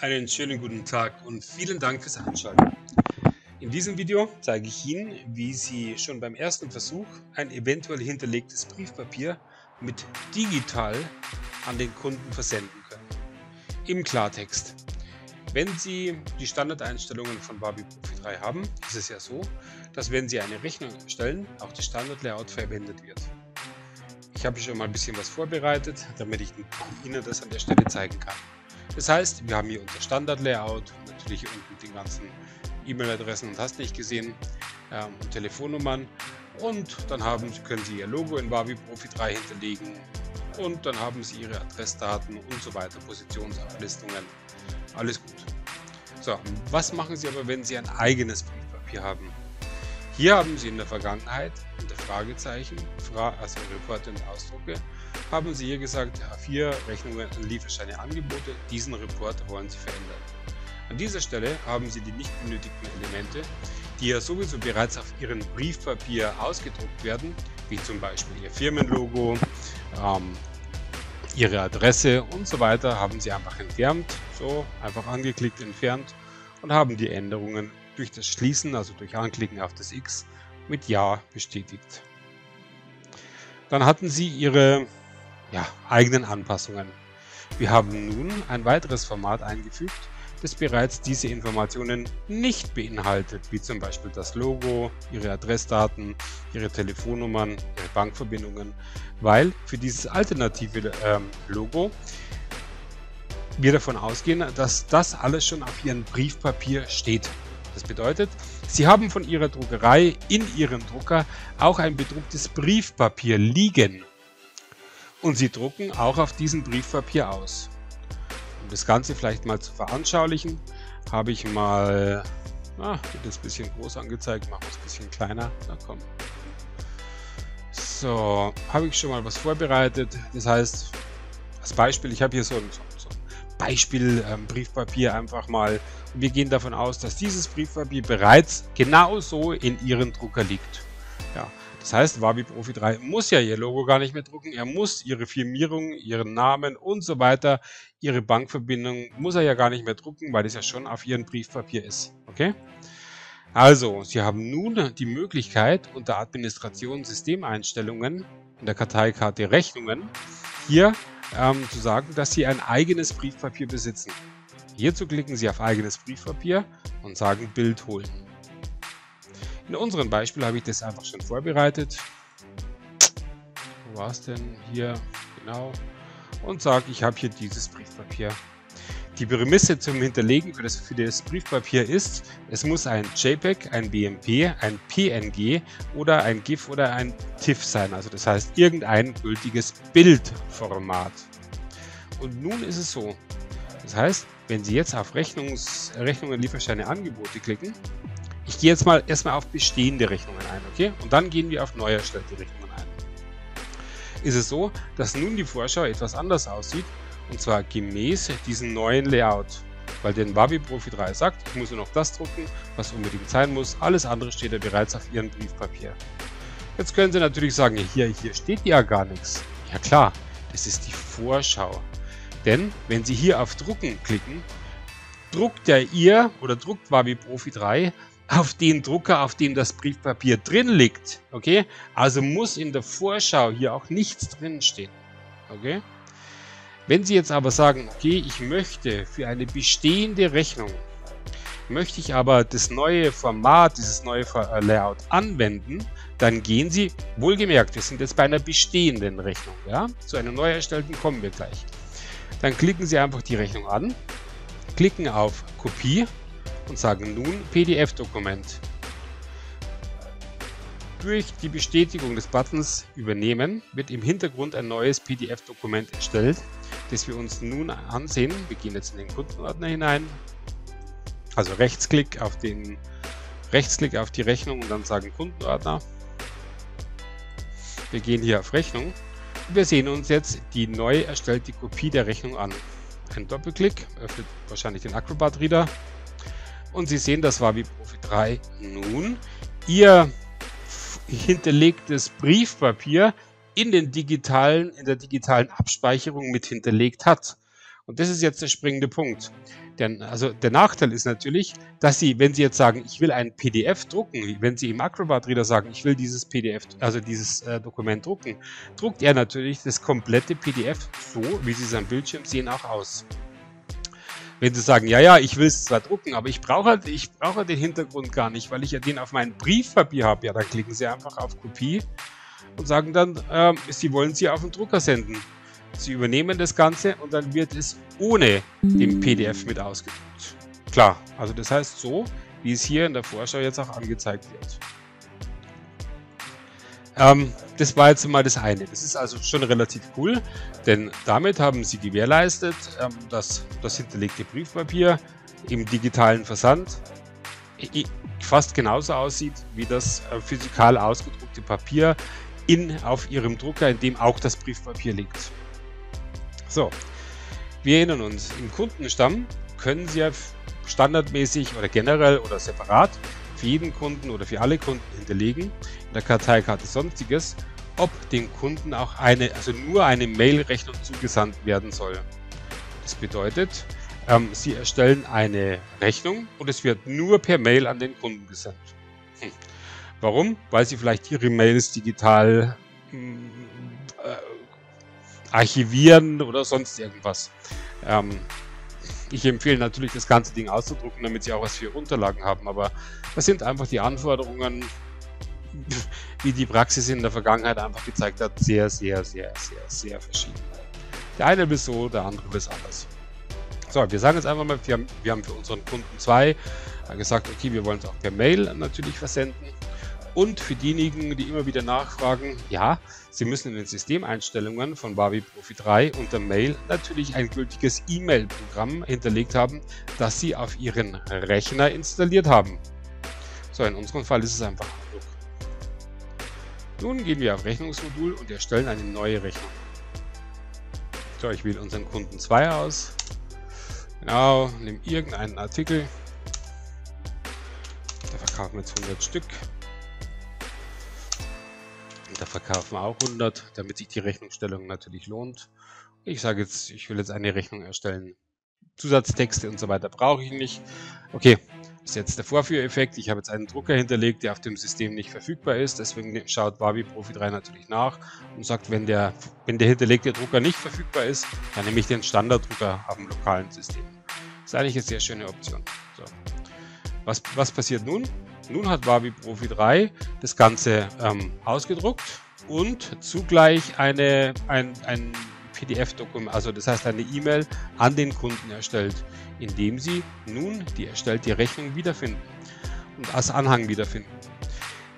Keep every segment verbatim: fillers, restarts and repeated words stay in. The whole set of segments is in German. Einen schönen guten Tag und vielen Dank fürs Einschalten. In diesem Video zeige ich Ihnen, wie Sie schon beim ersten Versuch ein eventuell hinterlegtes Briefpapier mit digital an den Kunden versenden können. Im Klartext: Wenn Sie die Standardeinstellungen von WaWi-Profi drei haben, ist es ja so, dass wenn Sie eine Rechnung erstellen, auch das Standardlayout verwendet wird. Ich habe schon mal ein bisschen was vorbereitet, damit ich Ihnen das an der Stelle zeigen kann. Das heißt, wir haben hier unser Standardlayout, natürlich unten die ganzen E-Mail-Adressen und hast nicht gesehen, ähm, und Telefonnummern, und dann haben, können Sie Ihr Logo in WaWi-Profi drei hinterlegen und dann haben Sie Ihre Adressdaten und so weiter, Positionsablistungen, alles gut. So, was machen Sie aber, wenn Sie ein eigenes Briefpapier haben? Hier haben Sie in der Vergangenheit unter Fragezeichen, Fra also Reporte und Ausdrucke, haben Sie hier gesagt, vier Rechnungen an Lieferscheine, Angebote, diesen Report wollen Sie verändern. An dieser Stelle haben Sie die nicht benötigten Elemente, die ja sowieso bereits auf Ihrem Briefpapier ausgedruckt werden, wie zum Beispiel Ihr Firmenlogo, ähm, Ihre Adresse und so weiter, haben Sie einfach entfernt, so einfach angeklickt, entfernt und haben die Änderungen durch das Schließen, also durch Anklicken auf das X, mit Ja bestätigt. Dann hatten Sie Ihre ja, eigenen Anpassungen. Wir haben nun ein weiteres Format eingefügt, das bereits diese Informationen nicht beinhaltet, wie zum Beispiel das Logo, Ihre Adressdaten, Ihre Telefonnummern, Ihre Bankverbindungen, weil für dieses alternative äh, Logo wir davon ausgehen, dass das alles schon auf Ihrem Briefpapier steht. Das bedeutet, Sie haben von Ihrer Druckerei in Ihrem Drucker auch ein bedrucktes Briefpapier liegen und Sie drucken auch auf diesem Briefpapier aus. Um das Ganze vielleicht mal zu veranschaulichen, habe ich mal, na, wird das ein bisschen groß angezeigt, machen wir es ein bisschen kleiner, na komm. So, habe ich schon mal was vorbereitet, das heißt, als Beispiel, ich habe hier so ein Beispiel ähm, Briefpapier einfach mal. Wir gehen davon aus, dass dieses Briefpapier bereits genauso in Ihrem Drucker liegt. Ja, das heißt, WaWi-Profi drei muss ja Ihr Logo gar nicht mehr drucken. Er muss Ihre Firmierung, Ihren Namen und so weiter, Ihre Bankverbindung muss er ja gar nicht mehr drucken, weil das ja schon auf Ihrem Briefpapier ist. Okay? Also, Sie haben nun die Möglichkeit, unter Administration Systemeinstellungen in der Karteikarte Rechnungen hier Ähm, zu sagen, dass Sie ein eigenes Briefpapier besitzen. Hierzu klicken Sie auf eigenes Briefpapier und sagen Bild holen. In unserem Beispiel habe ich das einfach schon vorbereitet. Wo war es denn? Hier, genau. Und sage, ich habe hier dieses Briefpapier. Die Prämisse zum Hinterlegen für das, für das Briefpapier ist, es muss ein JPEG, ein B M P, ein P N G oder ein GIF oder ein TIFF sein, also das heißt irgendein gültiges Bildformat. Und nun ist es so, das heißt, wenn Sie jetzt auf Rechnungs, Rechnungen, Lieferscheine, Angebote klicken, ich gehe jetzt mal erstmal auf bestehende Rechnungen ein, okay? Und dann gehen wir auf neu erstellte Rechnungen ein. Ist es so, dass nun die Vorschau etwas anders aussieht, und zwar gemäß diesem neuen Layout, weil den WaWi-Profi drei sagt, ich muss nur noch das drucken, was unbedingt sein muss, alles andere steht ja bereits auf Ihrem Briefpapier. Jetzt können Sie natürlich sagen, hier, hier steht ja gar nichts. Ja klar, das ist die Vorschau, denn wenn Sie hier auf Drucken klicken, druckt ja ihr oder druckt WaWi-Profi drei auf den Drucker, auf dem das Briefpapier drin liegt, okay? Also muss in der Vorschau hier auch nichts drin stehen, okay? Wenn Sie jetzt aber sagen, okay, ich möchte für eine bestehende Rechnung, möchte ich aber das neue Format, dieses neue Layout anwenden, dann gehen Sie, wohlgemerkt, wir sind jetzt bei einer bestehenden Rechnung, ja, zu einer neu erstellten kommen wir gleich. Dann klicken Sie einfach die Rechnung an, klicken auf Kopie und sagen nun P D F-Dokument. Durch die Bestätigung des Buttons Übernehmen wird im Hintergrund ein neues P D F-Dokument erstellt, das wir uns nun ansehen. Wir gehen jetzt in den Kundenordner hinein, also Rechtsklick auf den Rechtsklick auf die Rechnung und dann sagen Kundenordner. Wir gehen hier auf Rechnung und wir sehen uns jetzt die neu erstellte Kopie der Rechnung an. Ein Doppelklick öffnet wahrscheinlich den Acrobat Reader und Sie sehen, dass WaWi-Profi drei nun Ihr hinterlegtes Briefpapier in, den digitalen, in der digitalen Abspeicherung mit hinterlegt hat. Und das ist jetzt der springende Punkt. Der, also der Nachteil ist natürlich, dass Sie, wenn Sie jetzt sagen, ich will ein P D F drucken, wenn Sie im Acrobat Reader sagen, ich will dieses P D F, also dieses äh, Dokument drucken, druckt er natürlich das komplette P D F so, wie Sie es am Bildschirm sehen, auch aus. Wenn Sie sagen, ja, ja, ich will es zwar drucken, aber ich brauche halt, ich brauche den Hintergrund gar nicht, weil ich ja den auf meinem Briefpapier habe, ja, dann klicken Sie einfach auf Kopie und sagen dann, äh, Sie wollen sie auf den Drucker senden. Sie übernehmen das Ganze und dann wird es ohne den P D F mit ausgedruckt. Klar, also das heißt so, wie es hier in der Vorschau jetzt auch angezeigt wird. Ähm, das war jetzt mal das eine. Das ist also schon relativ cool, denn damit haben Sie gewährleistet, ähm, dass das hinterlegte Briefpapier im digitalen Versand fast genauso aussieht wie das äh, physikal ausgedruckte Papier in, auf Ihrem Drucker, in dem auch das Briefpapier liegt. So, wir erinnern uns, im Kundenstamm können Sie ja standardmäßig oder generell oder separat für jeden Kunden oder für alle Kunden hinterlegen, in der Karteikarte Sonstiges, ob dem Kunden auch eine, also nur eine Mail-Rechnung zugesandt werden soll. Das bedeutet, ähm, Sie erstellen eine Rechnung und es wird nur per Mail an den Kunden gesandt. Hm. Warum? Weil Sie vielleicht Ihre Mails digital mh, äh, archivieren oder sonst irgendwas. Ähm, ich empfehle natürlich, das ganze Ding auszudrucken, damit Sie auch was für Unterlagen haben, aber das sind einfach die Anforderungen, wie die Praxis in der Vergangenheit einfach gezeigt hat, sehr, sehr, sehr, sehr, sehr verschieden. Der eine will so, der andere will es anders. So, wir sagen jetzt einfach mal, wir haben, wir haben für unseren Kunden zwei gesagt, okay, wir wollen es auch per Mail natürlich versenden. Und für diejenigen, die immer wieder nachfragen, ja, Sie müssen in den Systemeinstellungen von WaWi-Profi drei unter Mail natürlich ein gültiges E-Mail-Programm hinterlegt haben, das Sie auf Ihren Rechner installiert haben. So, in unserem Fall ist es einfach genug. Nun gehen wir auf Rechnungsmodul und erstellen eine neue Rechnung. So, ich wähle unseren Kunden zwei aus. Genau, nehme irgendeinen Artikel. Da verkaufen wir jetzt hundert Stück. Da verkaufen wir auch hundert, damit sich die Rechnungsstellung natürlich lohnt. Ich sage jetzt, ich will jetzt eine Rechnung erstellen. Zusatztexte und so weiter brauche ich nicht. Okay, das ist jetzt der Vorführeffekt. Ich habe jetzt einen Drucker hinterlegt, der auf dem System nicht verfügbar ist. Deswegen schaut WaWi-Profi drei natürlich nach und sagt, wenn der, wenn der hinterlegte Drucker nicht verfügbar ist, dann nehme ich den Standarddrucker auf dem lokalen System. Das ist eigentlich eine sehr schöne Option. So. Was, was passiert nun? Nun hat WaWi-Profi drei das Ganze ähm, ausgedruckt und zugleich eine, ein, ein P D F-Dokument, also das heißt eine E-Mail an den Kunden erstellt, indem Sie nun die erstellte Rechnung wiederfinden und als Anhang wiederfinden.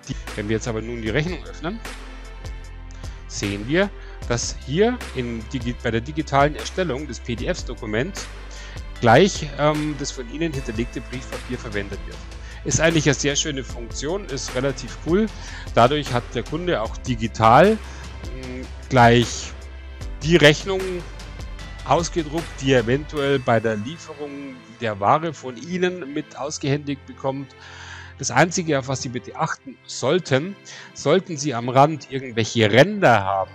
Die, wenn wir jetzt aber nun die Rechnung öffnen, sehen wir, dass hier in, bei der digitalen Erstellung des P D F-Dokuments gleich ähm, das von Ihnen hinterlegte Briefpapier verwendet wird. Ist eigentlich eine sehr schöne Funktion, ist relativ cool. Dadurch hat der Kunde auch digital gleich die Rechnung ausgedruckt, die er eventuell bei der Lieferung der Ware von Ihnen mit ausgehändigt bekommt. Das Einzige, auf was Sie bitte achten sollten, sollten Sie am Rand irgendwelche Ränder haben.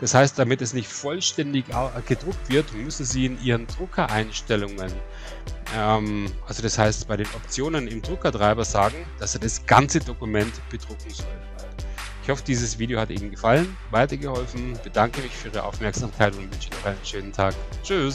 Das heißt, damit es nicht vollständig gedruckt wird, müssen Sie in Ihren Druckereinstellungen, ähm, also das heißt bei den Optionen im Druckertreiber, sagen, dass er das ganze Dokument bedrucken soll. Ich hoffe, dieses Video hat Ihnen gefallen, weitergeholfen, bedanke mich für Ihre Aufmerksamkeit und wünsche noch einen schönen Tag. Tschüss!